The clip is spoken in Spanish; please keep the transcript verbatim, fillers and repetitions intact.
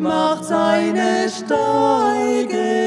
Macht seine Steige